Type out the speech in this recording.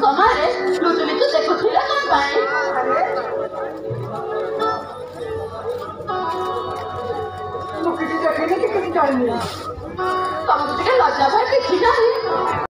Comare, l'utilité de copier la campagne. Nous qui disons que nous qui disons que nous. Comme tu dis que l'autre,